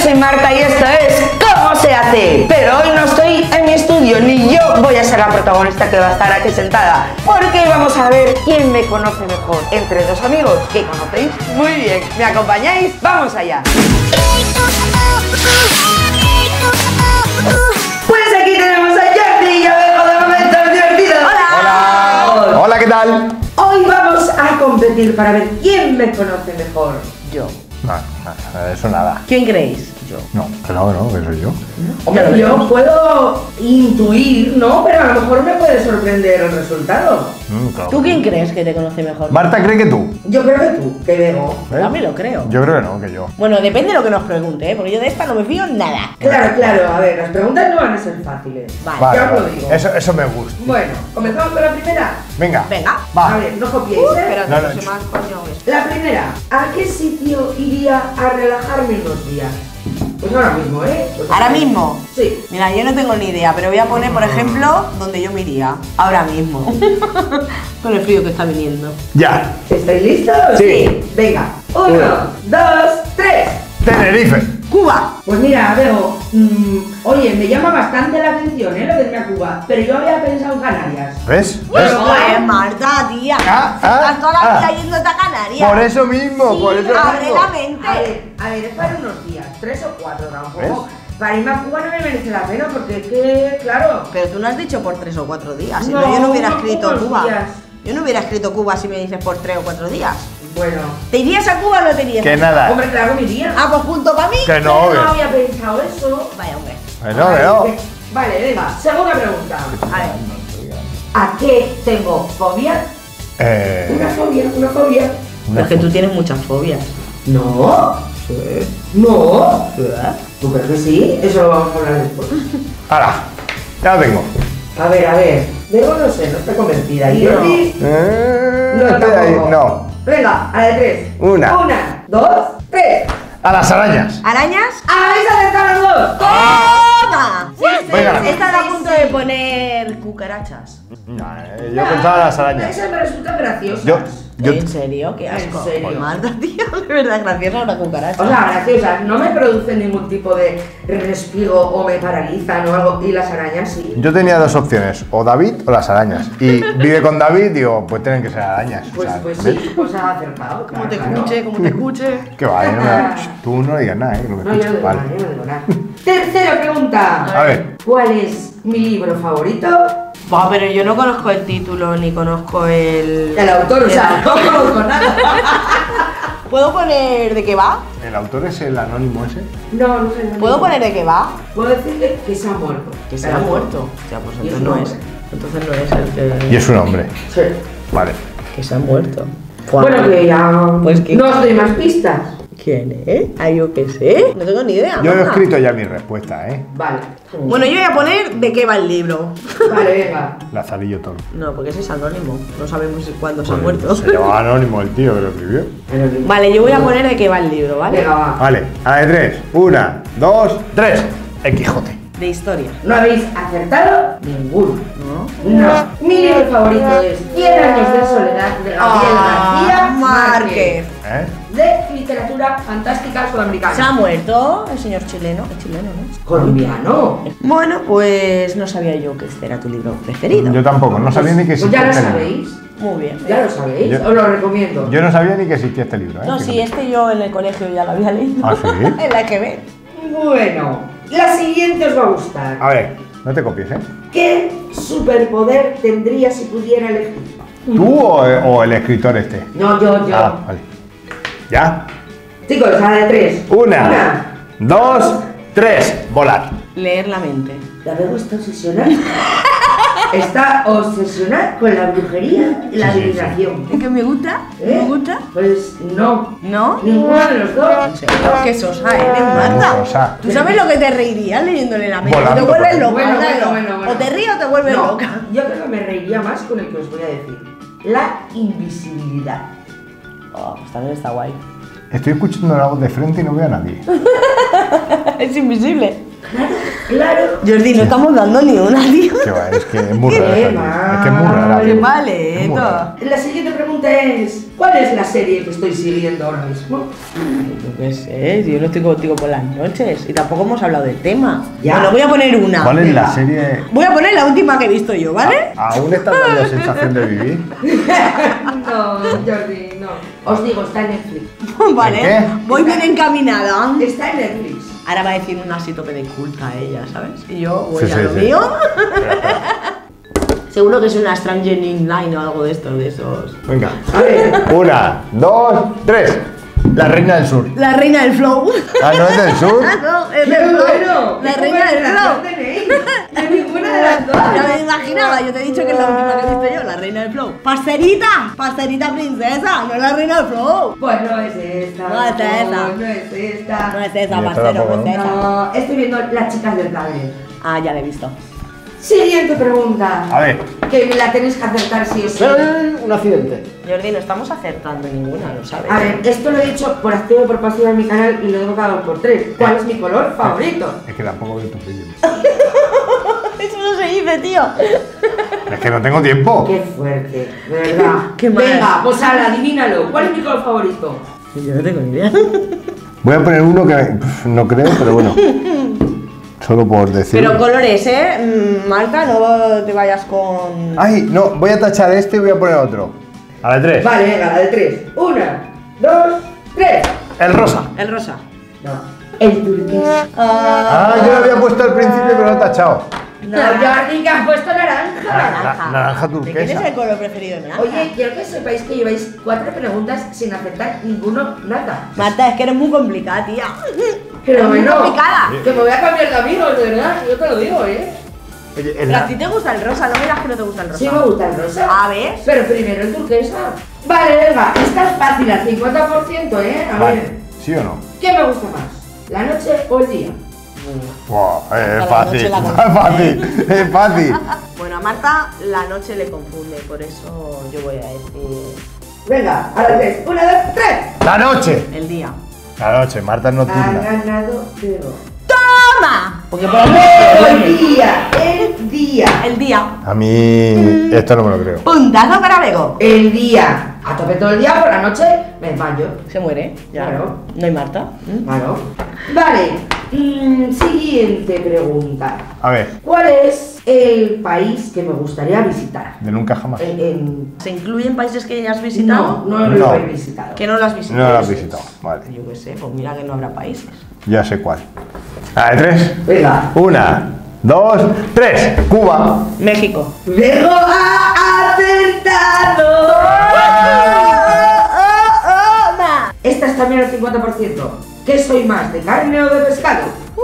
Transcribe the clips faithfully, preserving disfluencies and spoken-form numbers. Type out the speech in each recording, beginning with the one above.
soy Marta y esto es Cómo se hace. Pero hoy no estoy en mi estudio, ni yo voy a ser la protagonista que va a estar aquí sentada, porque vamos a ver quién me conoce mejor entre dos amigos que conocéis muy bien. ¿Me acompañáis? ¡Vamos allá! Pues aquí tenemos a Jordi y a Bego de Momentos Divertidos. ¡Hola! ¡Hola! ¡Hola! ¿Qué tal? Hoy vamos a competir para ver quién me conoce mejor. Yo. No, no, eso nada. ¿Quién creéis? Yo. No, no, no, que soy yo. Hombre, yo, yo puedo intuir, ¿no? Pero a lo mejor me puede sorprender el resultado. Mm, claro. ¿Tú quién crees que te conoce mejor? Marta cree que tú. Yo creo que tú, que Bego. ¿Eh? No me lo creo. Yo creo que no, que yo. Bueno, depende de lo que nos pregunte, ¿eh? Porque yo de esta no me fío nada. Claro, claro, a ver, las preguntas no van a ser fáciles. Vale, vale, yo os lo vale. digo. Eso, eso me gusta. Bueno, ¿comenzamos con la primera? Venga. Venga. Va. A ver, no copiéis, uh, ¿eh? Pero no, no, no, más, coño. La primera, ¿a qué sitio iría a relajarme unos días? Pues ahora mismo, ¿eh? Pues ¿Ahora mismo? Sí. Mira, yo no tengo ni idea, pero voy a poner, por ejemplo, donde yo me iría. Ahora mismo. Con el frío que está viniendo. Ya. ¿Estáis listos? Sí. Sí. Venga. Uno, Uno, dos, tres. Tenerife. Cuba. Pues mira, Bego, mmm, oye, me llama bastante la atención, ¿eh? Lo de irme a Cuba, pero yo había pensado en Canarias. ¿Ves? ¿Ves? Joder, Marta, tía. Ah, se ah, toda la vida ah. yéndote a Canarias. Por eso mismo, sí, por eso mismo. Abre la mente. A ver, a ver, es para unos días, tres o cuatro, tampoco. Para irme a Cuba no me merece la pena porque es que, claro. Pero tú no has dicho por tres o cuatro días, si no, yo no hubiera escrito Cuba. Días. Yo no hubiera escrito Cuba si me dices por tres o cuatro días. Bueno. ¿Te irías a Cuba o no te irías? Que nada. Hombre, claro, me iría. Ah, pues punto para mí. Que no, que no había pensado eso. Vaya, hombre. Bueno, veo. Vale, vale, venga. Segunda pregunta. A ver. ¿A qué tengo fobia? Eh... Una fobia, una fobia. Una es que tú tienes muchas fobias. No. Sí. No. ¿Tú crees que sí? Eso lo vamos a hablar después. Ahora, ya lo tengo. A ver, a ver. Luego no sé, no está convencida. ¿Y yo? Eh... No, está ahí. No. Venga, a la de tres. Una. Una, dos, tres. A las arañas. ¿Arañas? ¡Habéis acertado los dos! ¡Toma! Sí, sí, sí. Están a punto de poner cucarachas. No, eh, yo ah, pensaba en las arañas. Esas me resultan graciosas. Yo, yo... ¿En serio? ¡Qué asco! ¿En serio? Marta, tío, de verdad, graciosa una cucaracha. O sea, graciosas. No me producen ningún tipo de respiro o me paralizan o algo. Y las arañas sí. Yo tenía dos opciones, o David o las arañas. Y vive con David, digo, pues tienen que ser arañas. Pues, o sea, pues sí, pues has acertado. Como claro, te escuche, como te escuche. Qué vale, no me... tú no digas nada, ¿eh? No, no, yo no digo vale. nada, yo no digo nada. Tercera pregunta. A ver. ¿Cuál es mi libro favorito? Bah, pero yo no conozco el título ni conozco el... El autor, o sea, no conozco nada. ¿Puedo poner de qué va? ¿El autor es el anónimo ese? No, no sé. ¿Puedo poner de qué va? Puedo decirle que se ha muerto. ¿Que se ha muerto? Ya, pues entonces no es. Entonces no es el que... ¿Y es un hombre? Sí. Vale. Que se ha muerto. Bueno, que ya... Pues que... No os doy más pistas. ¿Quién es? Eh? Ah, yo qué sé. No tengo ni idea. Yo he escrito ya mi respuesta, ¿eh? Vale. Bueno, yo voy a poner de qué va el libro. Vale, venga. Lazarillo Toro. No, porque ese es anónimo. No sabemos cuándo se ha muerto. Se llamaba anónimo el tío que lo escribió. Vale, yo voy a poner de qué va el libro, ¿vale? Venga, va. Vale, a de tres. Una, dos, tres. El Quijote. De historia. ¿No habéis acertado? Ninguno. No. No. Mi libro favorito es Cien años de Soledad de Gabriel García Márquez. ¿Eh? De literatura fantástica sudamericana. Se ha muerto el señor chileno. Es chileno, ¿no? Colombiano. Bueno, pues no sabía yo que este era tu libro preferido. Yo tampoco, no sabía pues, ni que existía. Pues ya lo sabéis. Muy bien. Ya lo sabéis, yo, os lo recomiendo. Yo no sabía ni que existía este libro, ¿eh? No, sí, este yo en el colegio ya lo había leído. ¿Ah, sí? En la que ves. Bueno, la siguiente os va a gustar. A ver, no te copies, ¿eh? ¿Qué superpoder tendría si pudiera elegir? ¿Tú o, o el escritor este? No, yo, yo. Ah, vale. ¿Ya? Chicos, a de tres. Una, Una, dos, tres. Volar. Leer la mente. La Bego está obsesionada. Está obsesionada con la brujería y la sí, adivinación. Sí. ¿Es que me gusta? ¿Eh? ¿Me gusta? Pues no. ¿No? Ninguno de los dos. Qué sosa eres, Marta. ¿Tú sabes lo que te reiría leyéndole la mente? Volando, te vuelves loca. Bueno, bueno, bueno, bueno. O te ríes o te vuelves no, loca. Yo creo que me reiría más con el que os voy a decir. La invisibilidad. Oh, pues también está guay. Estoy escuchando la voz de frente y no veo a nadie. Es invisible. Claro, claro. Jordi, no estamos dando ni una, tío. Qué va, es que es muy rara. Es que es muy rara. Qué mal, eh. La siguiente pregunta es: ¿cuál es la serie que estoy siguiendo ahora mismo? Yo qué sé, yo no estoy contigo por las noches. Y tampoco hemos hablado del tema. Ya. Bueno, voy a poner una. ¿Cuál es la serie? Voy a poner la última que he visto yo, ¿vale? ¿Aún estás dando la sensación de vivir? No, Jordi, no. Os digo, está en Netflix. Vale, voy bien encaminada. Está en Netflix. Ahora va a decir una así tope de culta a ella, ¿sabes? Y yo voy sí, a sí, lo sí. mío. Seguro que es una Stranger in Line o algo de estos, de esos. Venga. Una, dos, tres. La reina del sur. La reina del flow. Ah, ¿no es del sur? No, es del flow. Bueno, la reina del flow. Tenéis. De ninguna de las dos. No me imaginaba, yo te he dicho que es la última que he visto yo, la reina del flow. ¡Parcerita! ¡Parcerita princesa! ¡No es la reina del flow! Pues no es esta. No es esa. No es esta. No es esa, parcero, no es esa. No, estoy viendo Las chicas del planeta. Ah, ya la he visto. Siguiente pregunta. A ver. Que me la tenéis que acertar si es. Pero, un accidente. Jordi, no estamos acertando ninguna, lo sabes. A ver, esto lo he hecho por activo y por pasivo en mi canal y lo he tocado por tres. ¿Cuál es mi color favorito? Es que tampoco veo tus vídeos. Eso no se dice, tío. Es que no tengo tiempo. Qué fuerte, de verdad. Qué mal. Venga, pues ahora, adivínalo. ¿Cuál es mi color favorito? Yo no tengo ni idea. Voy a poner uno que pff, no creo, pero bueno. Solo por decir. Pero colores, ¿eh? Marta, no te vayas con... Ay, no, voy a tachar este y voy a poner otro. A la de tres. Vale, venga, a la de tres. Una, dos, tres. El rosa. El rosa. No. El turquesa. Ah, ah, yo lo había puesto al principio, pero lo he tachado. No, Jordi, que has puesto naranja. Naranja, naranja turquesa. ¿Qué es el color preferido de naranja? Oye, quiero que sepáis que lleváis cuatro preguntas sin aceptar ninguno nada. Marta, es que eres muy complicada, tía. Pero bueno, que me voy a cambiar de amigos, de verdad, yo te lo digo, ¿eh? Oye, Pero la... a ti te gusta el rosa, no verás que no te gusta el rosa. Sí me gusta el rosa. A ver. Pero primero el turquesa. Vale, venga, esta es fácil, al cincuenta por ciento, ¿eh? A vale. ver. ¿Sí o no? ¿Qué me gusta más? ¿La noche o el día? Wow, es fácil, es fácil, es fácil. Bueno, a Marta la noche le confunde, por eso yo voy a decir... Venga, a las tres, una, dos, tres. La noche. El día. La noche, Marta no tiene. Ha ganado Bego. ¡Toma! Porque por el día, el día, el día. A mí mm. esto no me lo creo. Puntazo para Bego. El día. A tope todo el día, por la noche me baño. Se muere, ya. Claro. No hay Marta. Claro. Vale. Mm, siguiente pregunta. A ver. ¿Cuál es el país que me gustaría visitar? De nunca jamás. En, en... ¿Se incluyen países que ya has visitado? No, no lo no. he visitado. ¿Que no lo has visitado? No lo has visitado, vale. Yo qué sé, pues mira que no habrá países. Ya sé cuál. A ver, tres. Venga. Una, dos, tres. Cuba. México. ¡Bego ha acertado! ¡Oh, oh, oh, oh! Esta es también al cincuenta por ciento. ¿Qué soy más, de carne o de pescado? Uh.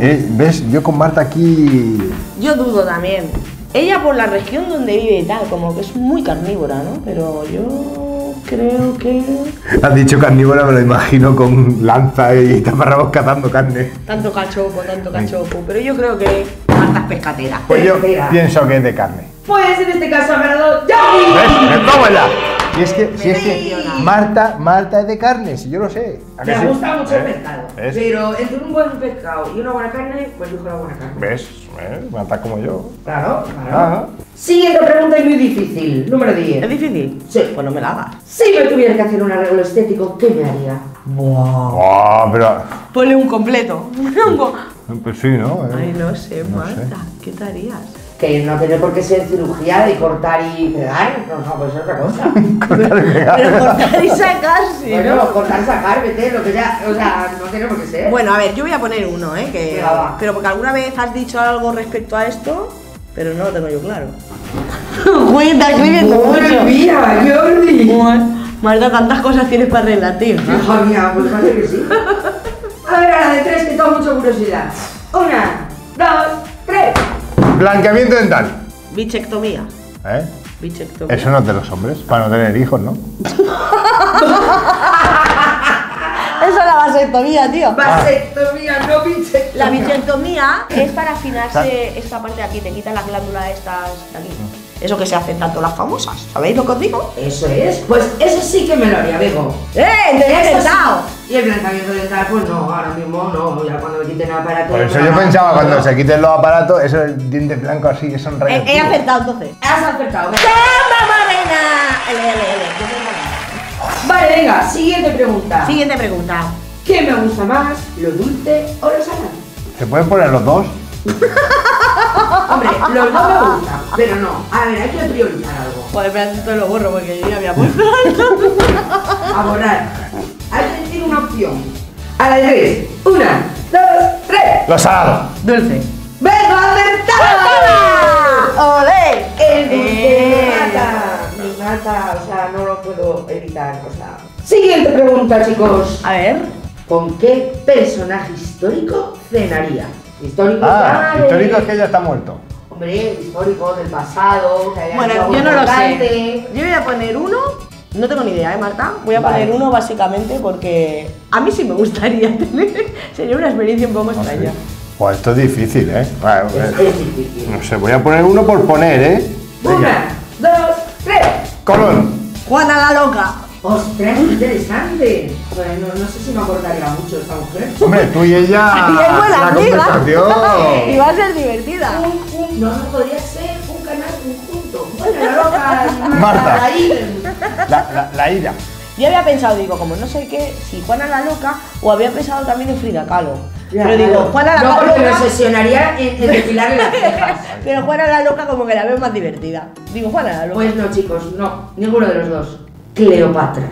Eh, ¿Ves? Yo con Marta aquí... Yo dudo también. Ella por la región donde vive y tal, como que es muy carnívora, ¿no? Pero yo creo que... Has dicho carnívora, me lo imagino con lanza y taparrabos catando carne. Tanto cachopo, tanto cachopo. Pero yo creo que Marta es pescatera. Pues yo pescatera. pienso que es de carne. Pues en este caso ha ganado Jordi. ¿Ves? ¡Tómala! Y es que, si es que Marta, Marta es de carne, si yo lo sé. Me sí? gusta mucho ¿Eh? el pescado, ¿ves? Pero entre un buen pescado y una buena carne, pues yo con la buena carne. ¿Ves? ¿Eh? Marta como yo. Claro, claro. Ajá. Siguiente pregunta y muy difícil, número diez. ¿Es difícil? Sí. Pues no me la hagas. Si yo tuviera que hacer un arreglo estético, ¿qué me haría? Buah. Buah, pero... Ponle un completo. Pues sí, ¿no? Eh, Ay, no sé, no Marta, sé. ¿qué te harías? Que no tiene por qué ser cirugía de cortar y pegar, no, no, pues es otra cosa. Cortar y pegar. Pero cortar y sacar, sí. Bueno, ¿no? cortar y sacar, vete, lo que ya, o sea, no tiene por qué ser. Bueno, a ver, yo voy a poner uno, ¿eh? Que, Venga, va. Pero porque alguna vez has dicho algo respecto a esto, pero no lo tengo yo claro. Güey, está escribiendo mucho. Mía, Jordi. Marta, tantas cosas tienes para arreglar, tío. Hija mía, pues parece que sí. A ver, a la de tres, que tengo mucha curiosidad. Una, dos, tres. Blanqueamiento dental. Bichectomía. ¿Eh? Bichectomía. Eso no es de los hombres, para no tener hijos, ¿no? Eso es la vasectomía, tío. Vasectomía, no bichectomía. La bichectomía es para afinarse esta parte de aquí, te quitan la glándula estas de aquí. Eso que se hacen tanto las famosas, ¿sabéis lo que os digo? Eso es. Pues eso sí que me lo haría, Bego. ¡Eh! ¡Te he acertado! Y el blanqueamiento dental, pues no, ahora mismo no, ya cuando me quiten el aparato... Por eso yo pensaba, cuando se quiten los aparatos, eso el diente blanco así, que son rayos. He acertado entonces. Has acertado. ¡Toma, morena! Vale, venga, siguiente pregunta. Siguiente pregunta. ¿Qué me gusta más, lo dulce o lo salado? ¿Se pueden poner los dos? Hombre, los dos me gustan, pero no. A ver, hay que priorizar algo. Joder, espera, esto lo borro porque yo ya había puesto algo. A borrar. Hay que decir una opción. A la de tres. Una, dos, tres. Lo salado. Dulce. ¡Vengo acertado! ¡Olé! El dulce eh. me mata. Me mata, o sea, no lo puedo evitar, o sea. Siguiente pregunta, chicos. A ver. ¿Con qué personaje histórico cenaría? Histórico, ah, de... histórico es que ya está muerto. Hombre, histórico del pasado. Que haya bueno, yo no importante. Lo sé. Yo voy a poner uno. No tengo ni idea, ¿eh, Marta? Voy a vale. poner uno básicamente porque a mí sí me gustaría tener. Sería una experiencia un poco extraña. Pues esto es difícil, ¿eh? Bueno, es, es difícil. No sé, voy a poner uno por poner, ¿eh? Venga. Una, dos, tres. Colón. Juana la Loca. ¡Ostras, interesante! Bueno, no, no sé si me acordaría mucho esta mujer. Hombre, tú y ella... la conversación. Y va a ser divertida. Un, un, no, no podría ser un canal conjunto. Bueno, la loca... Marta, la ira. La, la, la ira. Yo había pensado, digo, como no sé qué, si Juana la Loca, o había pensado también en Frida Kahlo. Ya, pero digo, claro. Juana la Loca... No, porque me obsesionaría en, en depilarle las cejas. Pero Juana la Loca como que la veo más divertida. Digo, Juana la Loca. Pues no, chicos, no. Ninguno de los dos. Cleopatra,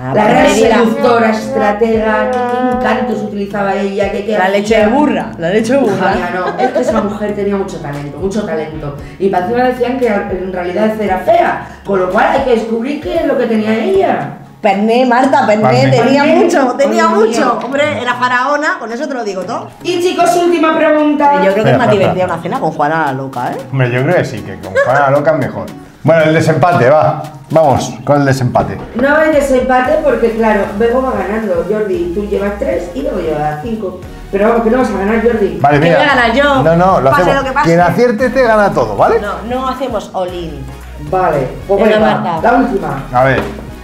ah, la gran seductora, estratega, qué encantos utilizaba ella, que, que la leche de burra, la leche de burra. Ojalá, no, es que esa mujer tenía mucho talento, mucho talento, y para encima decían que en realidad era fea, con lo cual hay que descubrir qué es lo que tenía ella. Perné, Marta, perné, tenía perné. mucho, tenía Muy mucho, bien. Hombre, era faraona, con eso te lo digo todo. Y chicos, última pregunta. Yo creo que es más divertida una cena con Juana la Loca, ¿eh? Hombre, yo creo que sí, que con Juana la Loca es mejor. Bueno, el desempate, va. Vamos, con el desempate. No hay desempate porque, claro, Bego va ganando, Jordi. Tú llevas tres y luego llevas cinco. Pero vamos, que no vas a ganar, Jordi. Vale, mira. Que voy a ganar yo. No, no, lo pase hacemos. Lo que pase. Quien acierte te gana todo, ¿vale? No, no hacemos all-in. Vale, pues venga, Marta. La última. A ver.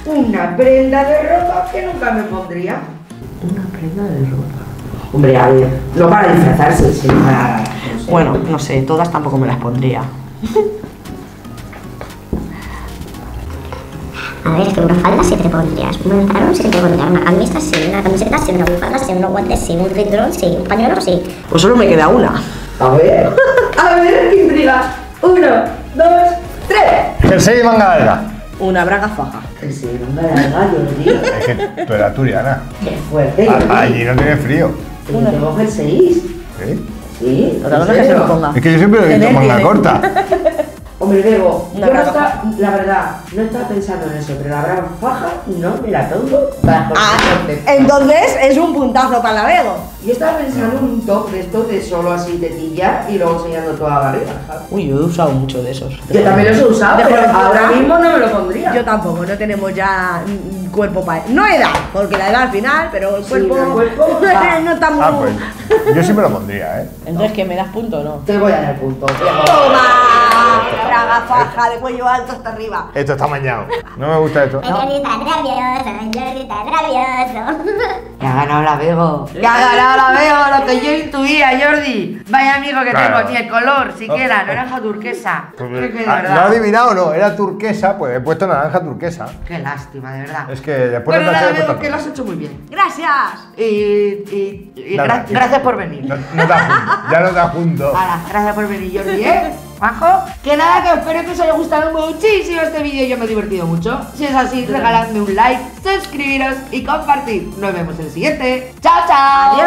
Una prenda de ropa que nunca me pondría. Una prenda de ropa. Hombre, a ver, no para disfrazarse, sino para... No sé. Bueno, no sé, todas tampoco me las pondría. A ver, es que una falda sí te pondrías, un pantalón sí te pondrías, una camisa sí, una camiseta sí, una bufanda sí, unos guantes sí, un cinturón sí, un pañuelo sí. Pues solo me queda una. A ver, a ver, qué intriga. Uno, dos, tres. Jersey y manga larga. Una braga faja. Jersey y manga larga, Jordi. Es que tú eres asturiana. Qué fuerte. A, allí no tiene frío. Uno te coge el seis. ¿Sí? Sí. Otra cosa que se lo ponga. Es que yo siempre lo he visto manga corta. Hombre, Bego, yo no está, la verdad, no estaba pensando en eso, pero la gran faja no me la tengo para ah, entonces es un puntazo para la Bego. Yo estaba pensando en un top de estos de solo así tetilla y luego enseñando toda la barriga. Uy, yo he usado mucho de esos. Yo también los he usado, pero ahora mismo no me lo pondría. Yo tampoco, no tenemos ya un cuerpo para... No edad, porque la edad al final, pero el cuerpo, sí, el cuerpo ah, no está muy... Ah, pues, yo sí me lo pondría, ¿eh? Entonces, ¿que me das punto o no? Te voy a dar punto. ¡Toma! Traga faja de cuello alto hasta arriba. Esto está mañado. No me gusta esto. Jordi tan rabioso, Jordi tan rabioso. Ya ha ganado la Bego. Ya ha ganado la Bego, lo que yo intuía, Jordi. Vaya amigo que claro. tengo, ni el color siquiera, naranja turquesa. Pues, Creo que de ah, verdad. ¿Lo has adivinado o no? Era turquesa, pues he puesto naranja turquesa. Qué lástima, de verdad. Es que después bueno, la Bego, que lo has hecho muy bien. Gracias. Y, y, y no, gra no, gracias por venir. No, no te junto, ya no te junto. Ahora, gracias por venir, Jordi, ¿eh? Majo. Que nada, que espero que os haya gustado muchísimo este vídeo. Yo me he divertido mucho. Si es así, regaladme un like, suscribiros y compartid. Nos vemos en el siguiente. ¡Chao, chao! ¡Adiós!